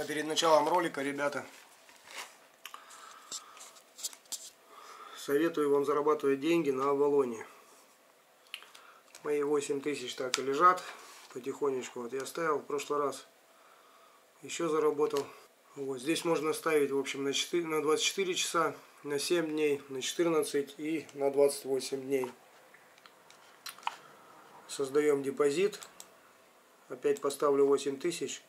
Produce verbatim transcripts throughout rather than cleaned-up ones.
А перед началом ролика, ребята, советую вам зарабатывать деньги на Авалоне. Мои восемь тысяч так и лежат потихонечку. Вот я ставил в прошлый раз, еще заработал. Вот здесь можно ставить, в общем, на четыре, на двадцать четыре часа, на семь дней, на четырнадцать и на двадцать восемь дней. Создаем депозит. Опять поставлю восемь тысяч.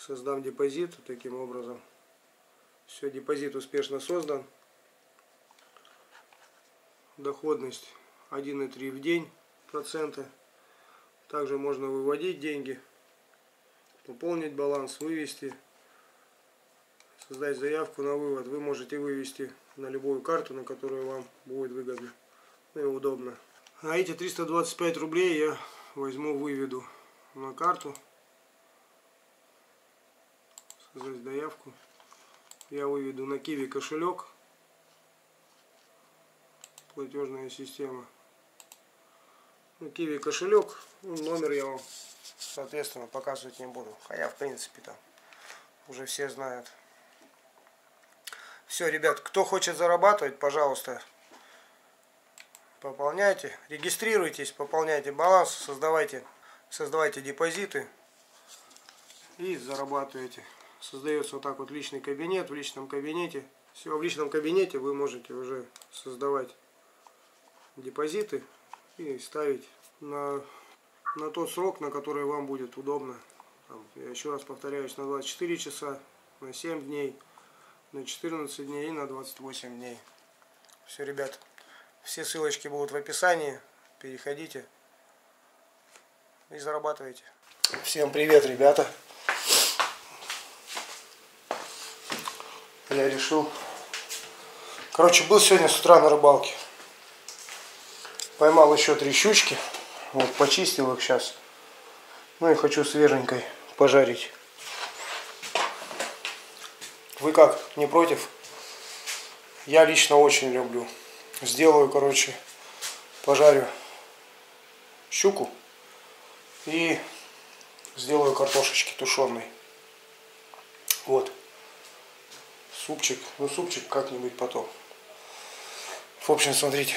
Создам депозит таким образом. Все, депозит успешно создан. Доходность один и три в день процента. Также можно выводить деньги, пополнить баланс, вывести, создать заявку на вывод. Вы можете вывести на любую карту, на которую вам будет выгодно и удобно. А эти триста двадцать пять рублей я возьму, выведу на карту. Создать заявку. Я выведу на Kiwi кошелек. Платежная система. Ну, Kiwi кошелек. Ну, номер я вам, соответственно, показывать не буду. Хотя, в принципе, там уже все знают. Все, ребят, кто хочет зарабатывать, пожалуйста, пополняйте, регистрируйтесь, пополняйте баланс, создавайте, создавайте депозиты и зарабатывайте. Создается вот так вот личный кабинет. В личном кабинете, все, в личном кабинете вы можете уже создавать депозиты и ставить на, на тот срок, на который вам будет удобно. Там, я еще раз повторяюсь, на двадцать четыре часа, на семь дней, на четырнадцать дней и на двадцать восемь дней. Все, ребят. Все ссылочки будут в описании. Переходите и зарабатывайте. Всем привет, ребята. Я решил... Короче, был сегодня с утра на рыбалке. Поймал еще три щучки. Вот, почистил их сейчас. Ну и хочу свеженькой пожарить. Вы как, не против? Я лично очень люблю. Сделаю, короче, пожарю щуку и сделаю картошечки тушеной. Вот. Супчик. Ну, супчик как-нибудь потом. В общем, смотрите.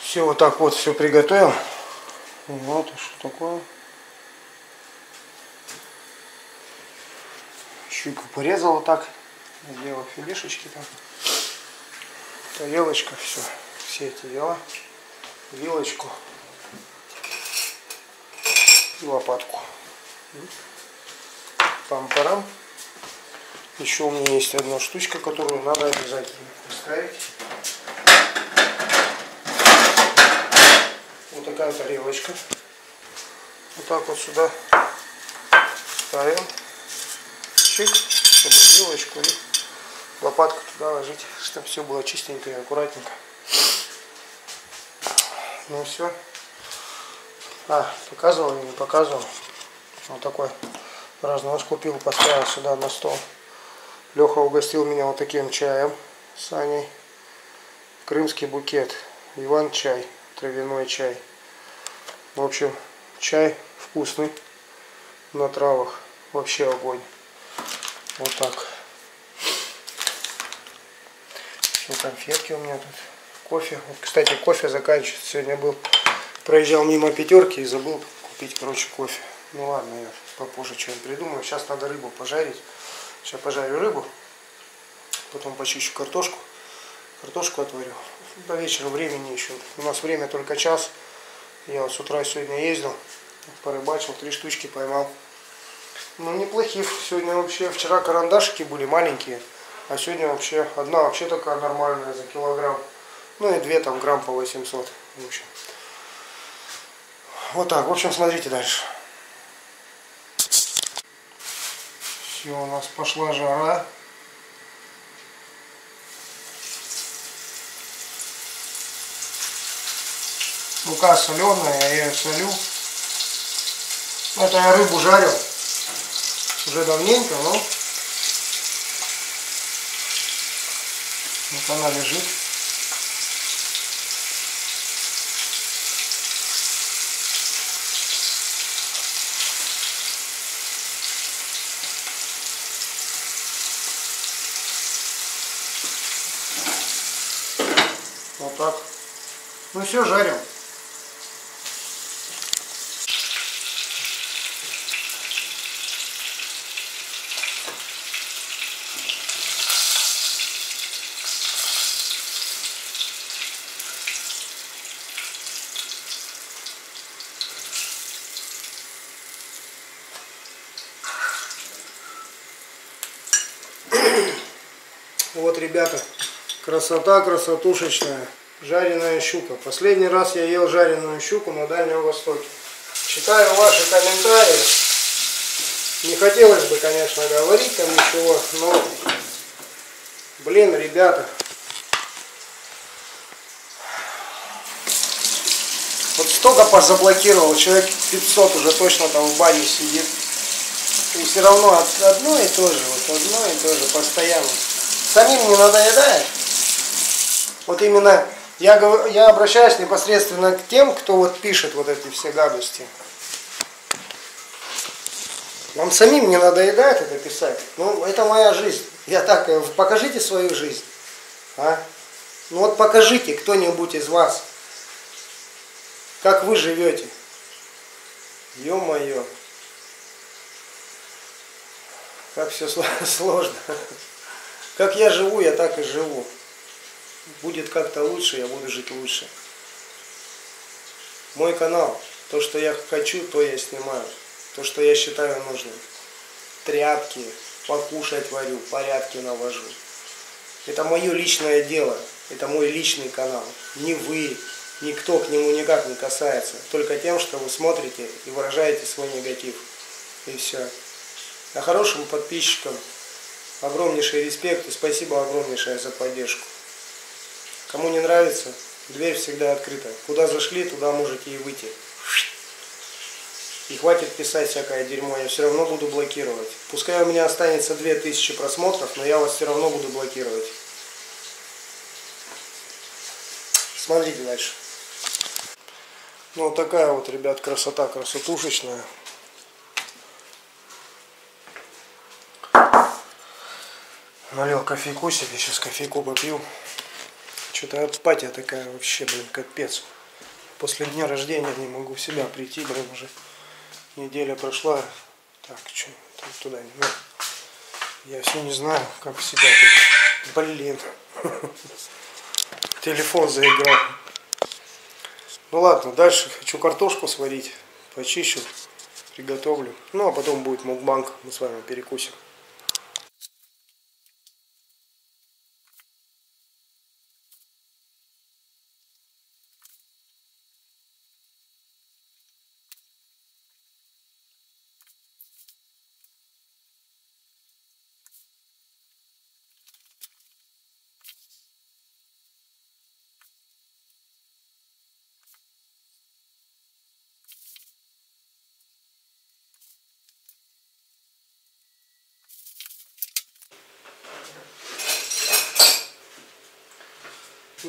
Все, вот так вот все приготовил. Вот, что такое. Чуть порезал вот так, сделал филишечки там, тарелочка, все, все эти дела, вилочку и лопатку. Пам-парам. Еще у меня есть одна штучка, которую надо обязательно поставить. Вот такая тарелочка. Вот так вот сюда ставим. Чик, чтобы вилочку и лопатку туда ложить, чтобы все было чистенько и аккуратненько. Ну все. А, показывал или не показывал? Вот такой разнос купил, поставил сюда на стол. Леха угостил меня вот таким чаем с Аней. Крымский букет, Иван-чай, травяной чай. В общем, чай вкусный, на травах. Вообще огонь. Вот так. Еще конфетки у меня тут. Кофе. Вот, кстати, кофе заканчивается. Сегодня был, проезжал мимо пятерки и забыл купить, короче, кофе. Ну ладно, я попозже что-нибудь придумаю. Сейчас надо рыбу пожарить. Сейчас пожарю рыбу, потом почищу картошку, картошку отварю. До вечера времени еще. У нас время только час. Я вот с утра сегодня ездил, порыбачил, три штучки поймал. Ну неплохие сегодня вообще. Вчера карандашики были маленькие, а сегодня вообще одна вообще такая нормальная за килограмм. Ну и две там грамм по восемьсот. В общем. Вот так. В общем, смотрите дальше. Все, у нас пошла жара. Мука соленая, я ее солю. Это я рыбу жарю уже давненько, но вот она лежит. Вот так. Ну все, жарим. Вот, ребята, красота красотушечная. Жареная щука. Последний раз я ел жареную щуку на Дальнем Востоке. Читаю ваши комментарии. Не хотелось бы, конечно, говорить там ничего, но, блин, ребята. Вот столько позаблокировал, человек пятьсот уже точно там в бане сидит. И все равно одно и то же, вот одно и то же, постоянно. Самим не надоедает. Вот именно я, говорю, я обращаюсь непосредственно к тем, кто вот пишет вот эти все гадости. Вам самим не надоедает это писать? Ну, это моя жизнь. Я так, покажите свою жизнь. А? Ну вот покажите кто-нибудь из вас, как вы живете. Ё-моё. Как все сложно. Как я живу, я так и живу. Будет как-то лучше, я буду жить лучше. Мой канал. То, что я хочу, то я снимаю. То, что я считаю нужным. Тряпки, покушать варю, порядки навожу. Это мое личное дело. Это мой личный канал. Ни вы, никто к нему никак не касается. Только тем, что вы смотрите и выражаете свой негатив. И все. А хорошим подписчикам огромнейший респект и спасибо огромнейшее за поддержку. Кому не нравится, дверь всегда открыта. Куда зашли, туда можете и выйти. И хватит писать всякое дерьмо, я все равно буду блокировать. Пускай у меня останется две тысячи просмотров, но я вас все равно буду блокировать. Смотрите дальше. Ну вот такая вот, ребят, красота красотушечная. Налил кофейку себе, сейчас кофейку попью. Что-то апатия такая вообще, блин, капец. После дня рождения не могу в себя прийти, блин, уже неделя прошла. Так, что, туда не надо. Я все не знаю, как себя тут. Блин. Телефон заиграл. Ну ладно, дальше хочу картошку сварить. Почищу, приготовлю. Ну а потом будет мукбанг. Мы с вами перекусим.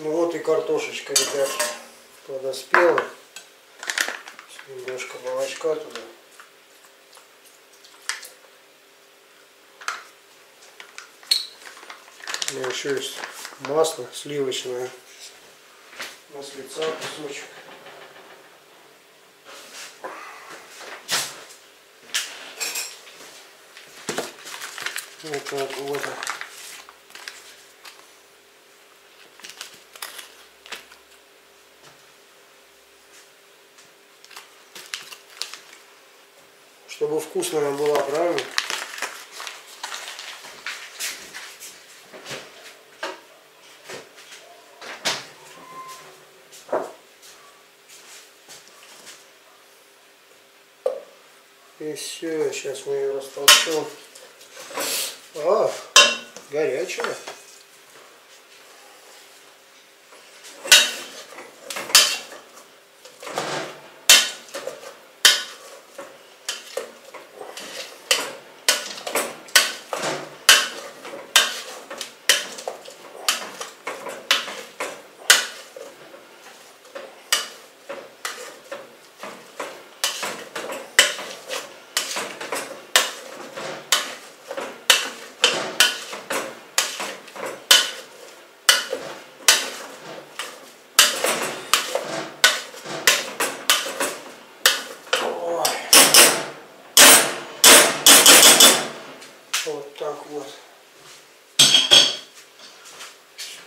Ну вот и картошечка, ребятки, подоспела. Немножко молочка туда. У меня еще есть масло сливочное. Маслица, кусочек. Вот так вот. Чтобы вкусно она была, правильно? И все, сейчас мы ее растолчем. А, горячая.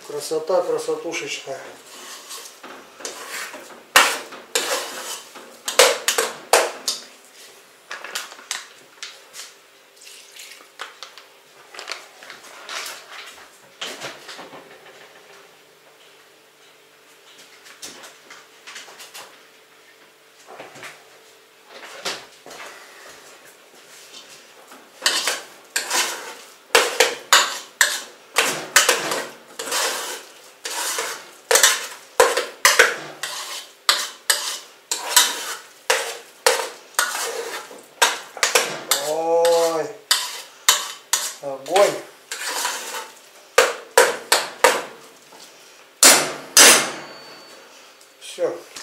Красота, красотушечная.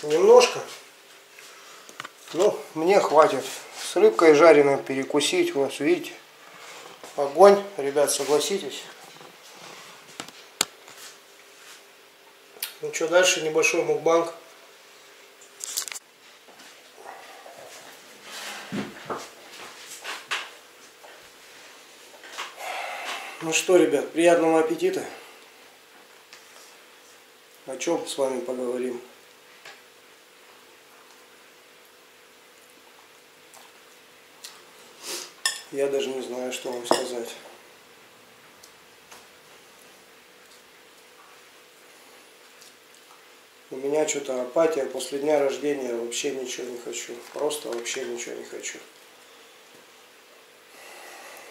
Немножко, ну, мне хватит. С рыбкой жареной перекусить. Вот видите, огонь, ребят, согласитесь. Ну что, дальше небольшой мукбанг. Ну что, ребят, приятного аппетита. О чем с вами поговорим? Я даже не знаю, что вам сказать. У меня что-то апатия. После дня рождения вообще ничего не хочу. Просто вообще ничего не хочу.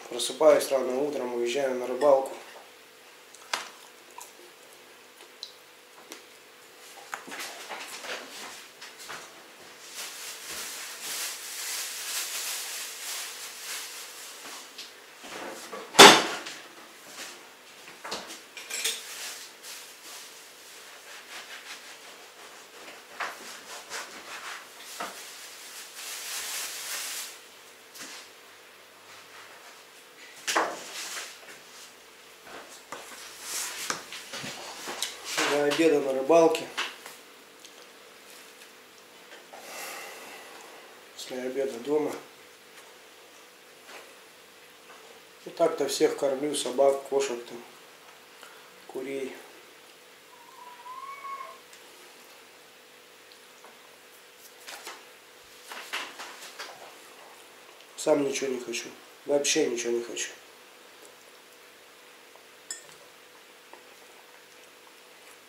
Просыпаюсь рано утром, уезжаю на рыбалку. До обеда на рыбалке. После обеда дома. И так-то всех кормлю, собак, кошек, там, курей. Сам ничего не хочу. Вообще ничего не хочу.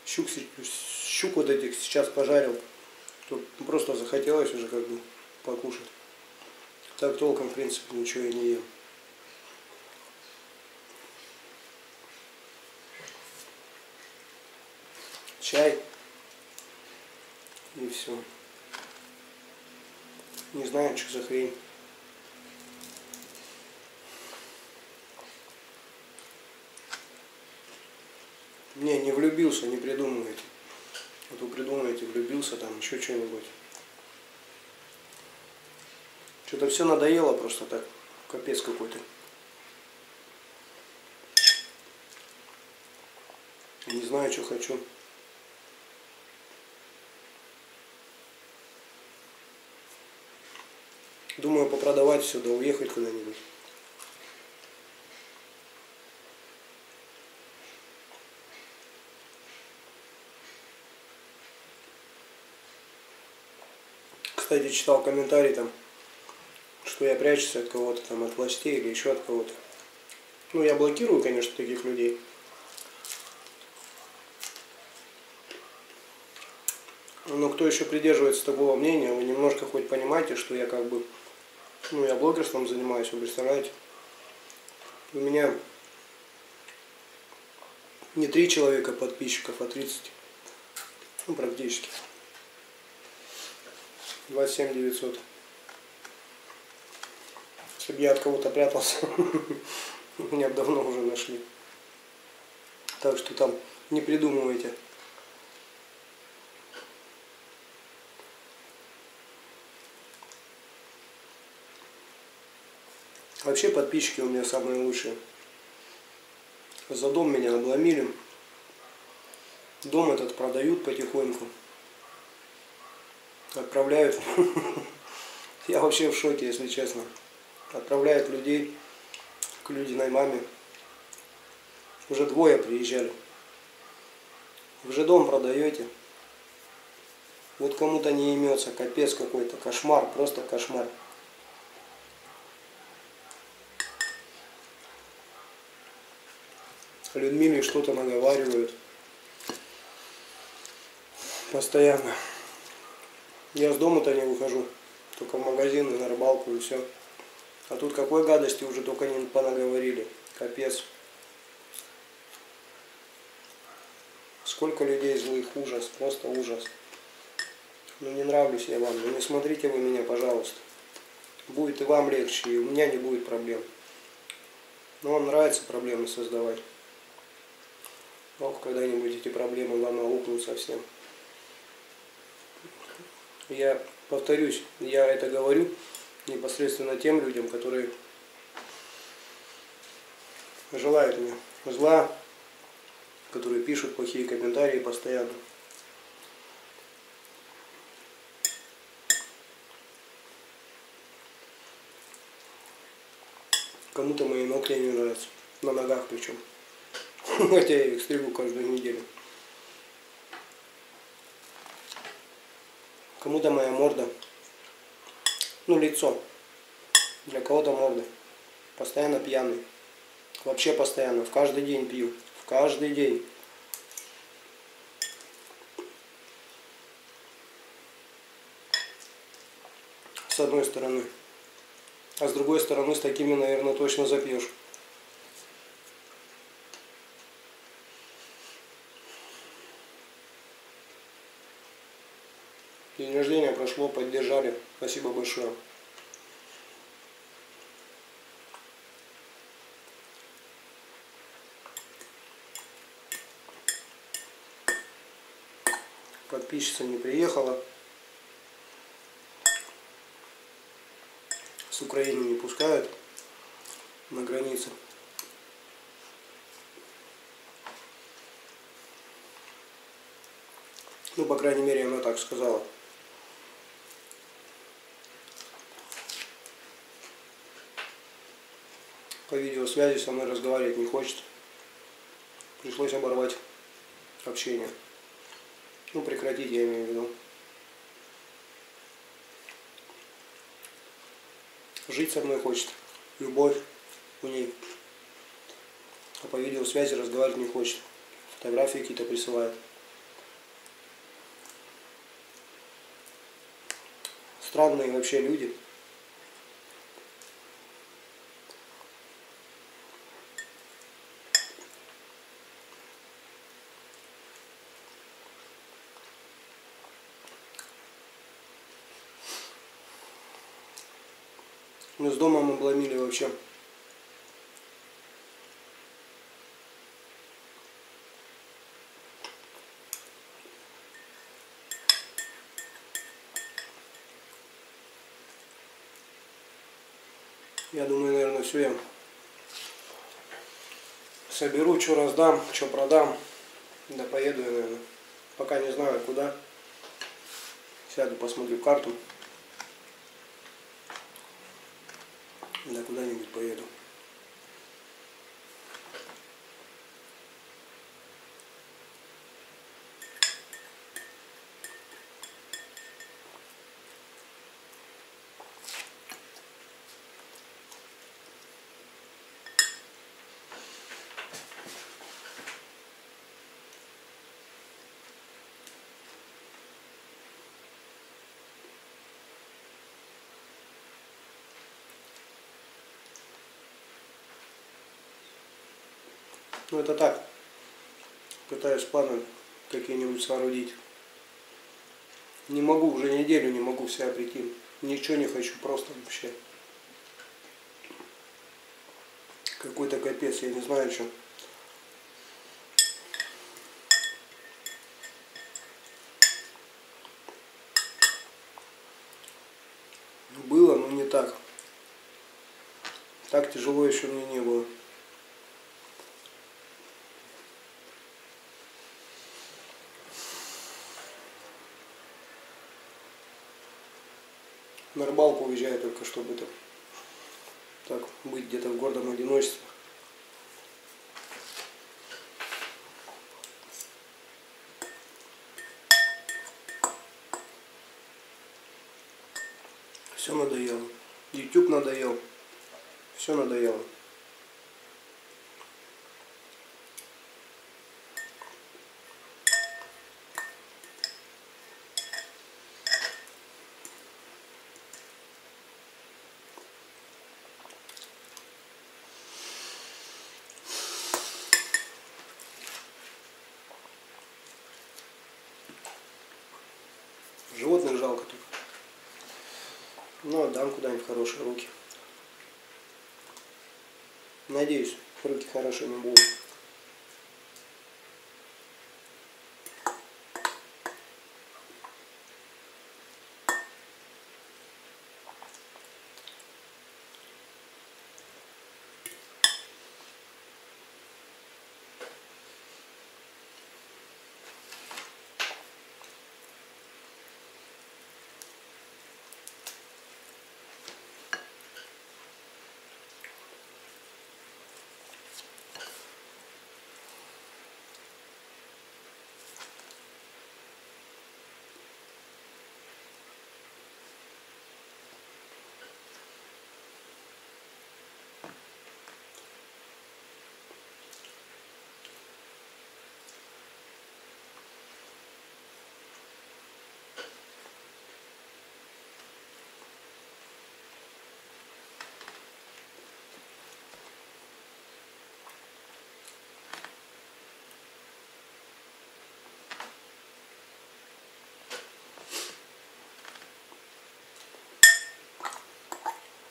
Щук, щук вот этих сейчас пожарил. Тут просто захотелось уже как бы покушать. Так толком, в принципе, ничего я не ем. Чай. И все. Не знаю, что за хрень. Не, не влюбился, не придумывайте. Вот вы придумываете, влюбился, там еще что-нибудь. Что-то все надоело просто так. Капец какой-то. Не знаю, что хочу. Думаю, попродавать все, да уехать куда-нибудь. Кстати, читал комментарий там, что я прячусь от кого-то там, от властей или еще от кого-то. Ну, я блокирую, конечно, таких людей. Но кто еще придерживается такого мнения, вы немножко хоть понимаете, что я как бы, ну, я блогерством занимаюсь, вы представляете? У меня не три человека подписчиков, а тридцать. Ну, практически. двадцать семь девятьсот. Если бы я от кого-то прятался, меня бы давно уже нашли. Так что там не придумывайте. Вообще подписчики у меня самые лучшие. За дом меня обломили. Дом этот продают потихоньку. Отправляют, я вообще в шоке, если честно. Отправляют людей к Людиной маме. Уже двое приезжали. Вы же дом продаете. Вот кому-то не имется, капец какой-то, кошмар, просто кошмар. Людмиле что-то наговаривают. Постоянно. Я с дома-то не выхожу, только в магазин и на рыбалку и все. А тут какой гадости уже только не понаговорили. Капец. Сколько людей злых, ужас, просто ужас. Ну не нравлюсь я вам, ну не смотрите вы меня, пожалуйста. Будет и вам легче, и у меня не будет проблем. Но вам нравится проблемы создавать. Ох, когда-нибудь эти проблемы вам аукнут совсем. Я повторюсь, я это говорю непосредственно тем людям, которые желают мне зла, которые пишут плохие комментарии постоянно. Кому-то мои ногти не нравятся, на ногах причем, хотя я их стригу каждую неделю. Кому-то моя морда, ну лицо, для кого-то морда, постоянно пьяный, вообще постоянно, в каждый день пью, в каждый день. С одной стороны, а с другой стороны с такими, наверное, точно запьешь. День рождения прошло, поддержали. Спасибо большое. Подписчица не приехала. С Украины не пускают на границе. Ну, по крайней мере, она так сказала. по видеосвязи со мной разговаривать не хочет. Пришлось оборвать общение. Ну, прекратить, я имею в виду. Жить со мной хочет. Любовь у ней. А по видеосвязи разговаривать не хочет. Фотографии какие-то присылает. Странные вообще люди. Мы с домом обломили вообще. Я думаю, наверное, все я соберу, что раздам, что продам. Да поеду я, наверное. Пока не знаю, куда. Сяду, посмотрю карту. Да куда-нибудь поеду. Ну это так, пытаюсь планы какие-нибудь соорудить. Не могу, уже неделю не могу в себя прийти. Ничего не хочу, просто вообще. Какой-то капец, я не знаю, что. Было, но не так. Так тяжело еще мне не было. На рыбалку уезжаю только, чтобы это, так, быть где-то в гордом одиночестве. Все надоело. YouTube надоел. Все надоело. Животных жалко только. Ну, отдам куда-нибудь в хорошие руки. Надеюсь, руки хорошими будут.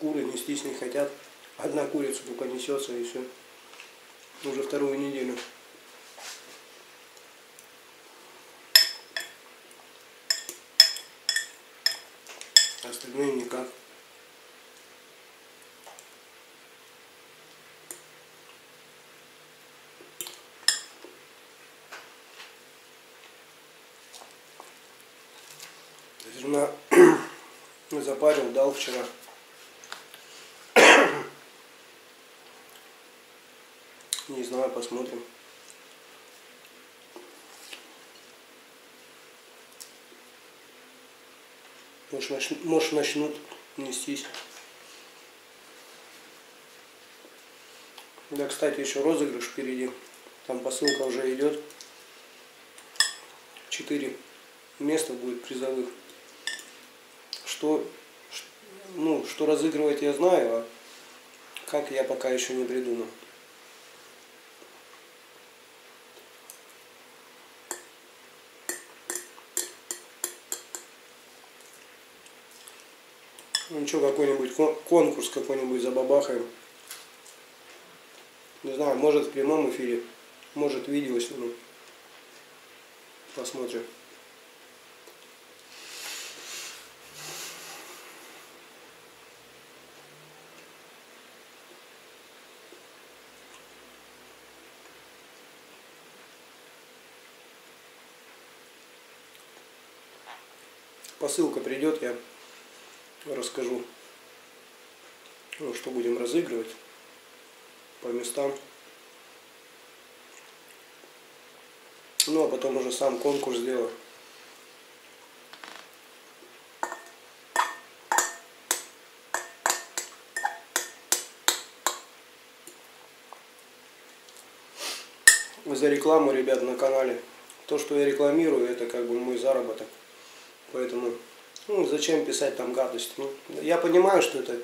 Куры нестись не хотят. Одна курица только несется, и все. Уже вторую неделю. Остальные никак. Зерна запарил, дал вчера. Не знаю, посмотрим. Может, нач... Может начнут нестись. Да, кстати, еще розыгрыш впереди. Там посылка уже идет. Четыре места будет призовых. Что, ну, что разыгрывать, я знаю, а как, я пока еще не придумал. Ну что, какой-нибудь конкурс какой-нибудь забабахаем. Не знаю, может в прямом эфире, может видео сниму. Посмотрим. Посылка придет, я расскажу, ну, что будем разыгрывать по местам. Ну а потом уже сам конкурс сделаю. За рекламу, ребят, на канале. То, что я рекламирую, это как бы мой заработок. Поэтому, ну, зачем писать там гадость? Ну, я понимаю, что это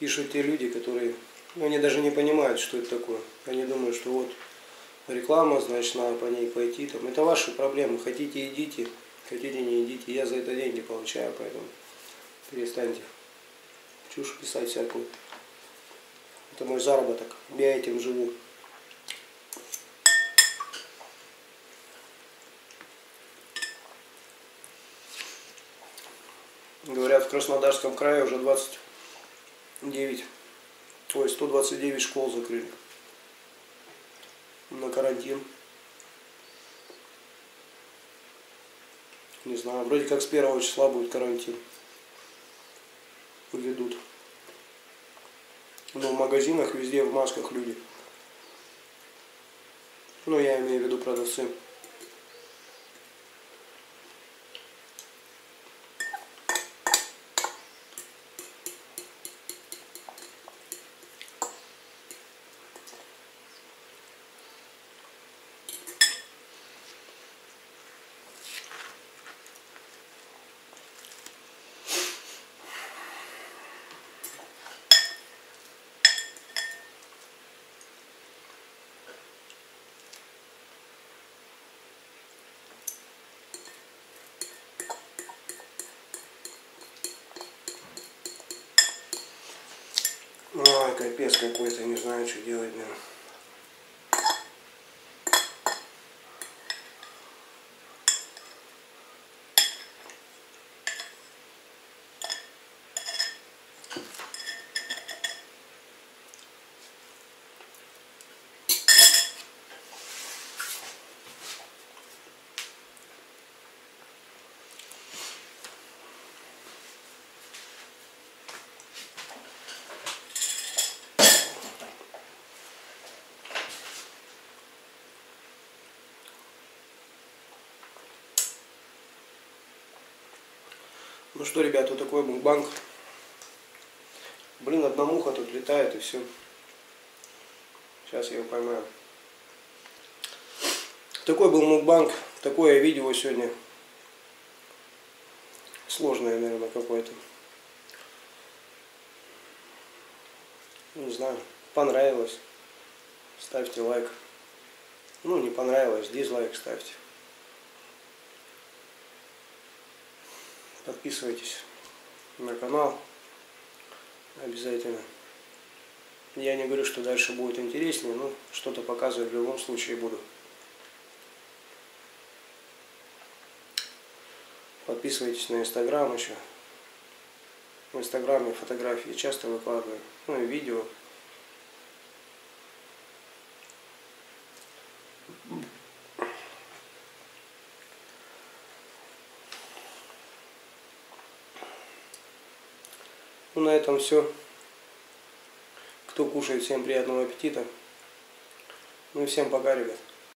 пишут те люди, которые, ну, они даже не понимают, что это такое. Они думают, что вот реклама, значит, надо по ней пойти. Там. Это ваши проблемы. Хотите — идите, хотите — не идите. Я за это деньги получаю, поэтому перестаньте чушь писать всякую. Это мой заработок. Я этим живу. Говорят, в Краснодарском крае уже двадцать девять, ой, сто двадцать девять школ закрыли на карантин. Не знаю, вроде как с первого числа будет карантин. Введут. Но в магазинах везде в масках люди. Ну, я имею в виду продавцы. Ой, капец какой-то, не знаю, что делать, блин. Ну что, ребята, вот такой мукбанг. Блин, одна муха тут летает, и все. Сейчас я ее поймаю. Такой был мукбанг, такое видео сегодня. Сложное, наверное, какое-то. Не знаю, понравилось — ставьте лайк. Ну, не понравилось — дизлайк ставьте. Подписывайтесь на канал обязательно. Я не говорю, что дальше будет интереснее, но что-то показывать в любом случае буду. Подписывайтесь на Инстаграм еще. В Инстаграме фотографии часто выкладываю, ну и видео. На этом все. Кто кушает, всем приятного аппетита. Ну и всем пока, ребят.